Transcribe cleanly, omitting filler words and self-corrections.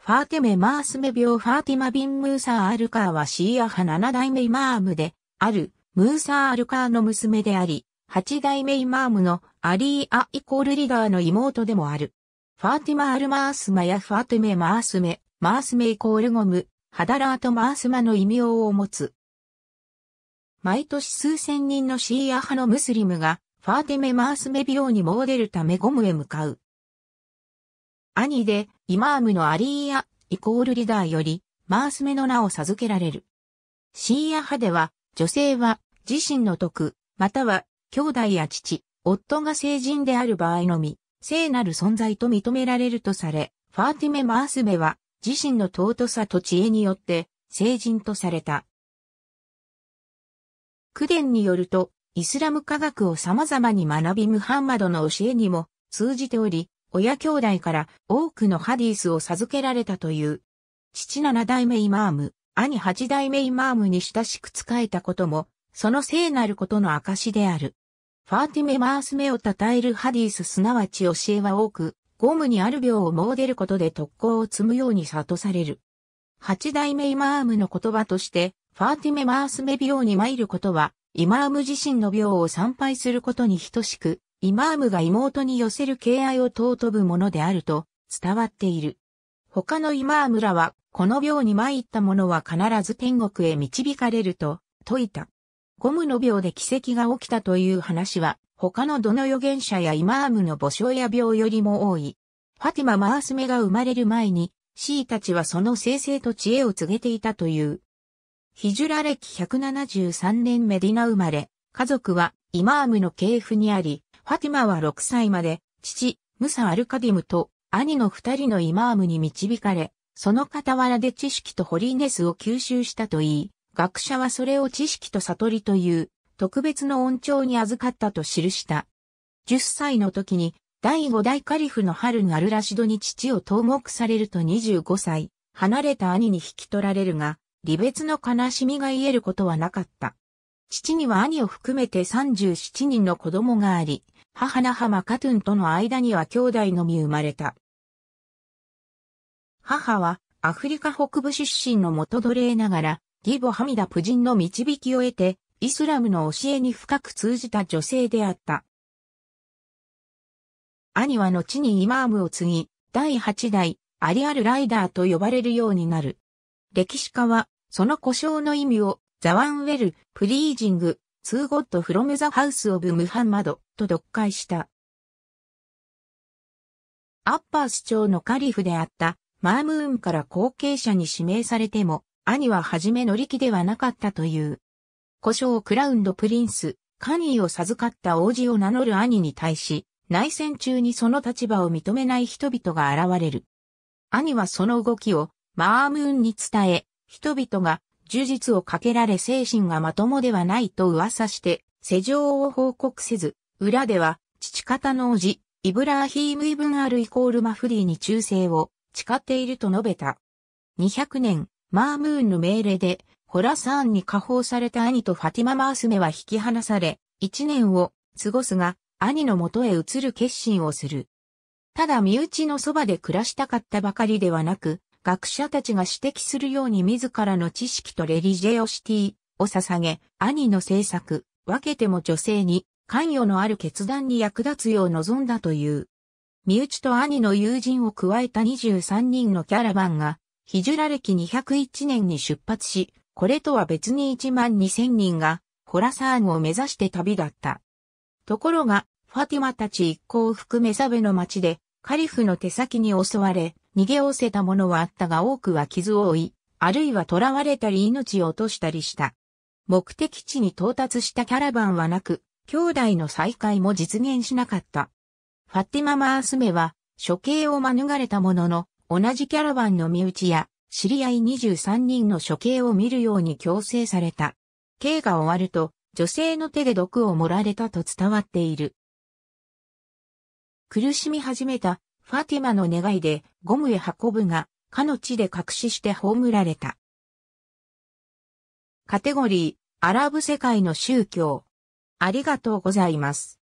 ファーテメマースメ病ファーティマビン・ムーサー・アルカーはシーア派7代目イマームであるムーサー・アルカーの娘であり、8代目イマームのアリー・アッ=リダーの妹でもある。ファーティマ・アルマースマやファーテメ・マースメ、マースメ=ゴム、ハダラート・マースマの異名を持つ。毎年数千人のシーア派のムスリムがファーテメ・マースメ病に詣でるためゴムへ向かう。兄でイマームのアリー・アッ=リダーよりマースメの名を授けられる。シーア派では女性は自身の族、または兄弟や父、夫が成人である場合のみ、聖なる存在と認められるとされ、ファーティメ・マースメは自身の尊さと知恵によって聖人とされた。口伝によると、イスラム科学を様々に学びムハンマドの教えにも通じており、親兄弟から多くのハディスを授けられたという。父7代目イマーム、兄8代目イマームに親しく仕えたことも、その聖なることの証である。ファーティメ・マースメを称えるハディスすなわち教えは多く、ゴムにある病を詣でることで特効を積むように諭される。8代目イマームの言葉として、ファーティメ・マースメ病に参ることは、イマーム自身の病を参拝することに等しく、イマームが妹に寄せる敬愛を尊ぶものであると伝わっている。他のイマームらは、この病に参った者は必ず天国へ導かれると説いた。ゴムの病で奇跡が起きたという話は、他のどの預言者やイマームの墓所や病よりも多い。ファティマ・マースメが生まれる前に、シーたちはその聖性と知恵を告げていたという。ヒジュラ歴173年メディナ生まれ、家族はイマームの系譜にあり、ファティマは6歳まで、父、ムサ・アルカディムと兄の2人のイマームに導かれ、その傍らで知識とホリーネスを吸収したといい、学者はそれを知識と悟りという特別の恩寵に預かったと記した。10歳の時に第5代カリフのハルン・アル・ラシドに父を投獄されると25歳、離れた兄に引き取られるが、離別の悲しみが癒えることはなかった。父には兄を含めて37人の子供があり、母Najmah Khatunとの間には兄弟のみ生まれた。母はアフリカ北部出身の元奴隷ながら、義母Hamidah夫人の導きを得て、イスラムの教えに深く通じた女性であった。兄は後にイマームを継ぎ、第8代アリー・アッ=リダーと呼ばれるようになる。歴史家は、その呼称の意味を、The One Well, Pleasing, to God from the House of Muhammad と読解した。アッバス朝のカリフであった、マームーンから後継者に指名されても、兄は初め乗り気ではなかったという。呼称クラウンドプリンス、カニーを授かった王子を名乗る兄に対し、内戦中にその立場を認めない人々が現れる。兄はその動きを、マームーンに伝え、人々が呪術をかけられ精神がまともではないと噂して、世情を報告せず、裏では、父方の叔父、イブラーヒーム・イブン・アル=マフディに忠誠を誓っていると述べた。200年、マームーンの命令で、ホラサーンに下放された兄とファティマ・マースメは引き離され、1年を過ごすが、兄の元へ移る決心をする。ただ身内のそばで暮らしたかったばかりではなく、学者たちが指摘するように自らの知識とレリジェオシティを捧げ、兄の政策、分けても女性に関与のある決断に役立つよう望んだという。身内と兄の友人を加えた23人のキャラバンが、ヒジュラ歴201年に出発し、これとは別に12000人が、ホラサーンを目指して旅だった。ところが、ファティマたち一行を含めサベの町で、カリフの手先に襲われ、逃げおせたものはあったが多くは傷を負い、あるいは囚われたり命を落としたりした。目的地に到達したキャラバンはなく、兄弟の再会も実現しなかった。ファティマ・マースメは、処刑を免れたものの、同じキャラバンの身内や、知り合い23人の処刑を見るように強制された。刑が終わると、女性の手で毒を盛られたと伝わっている。苦しみ始めた。ファティマの願いでゴムへ運ぶが、かの地で隠しして葬られた。カテゴリー、アラブ世界の宗教。ありがとうございます。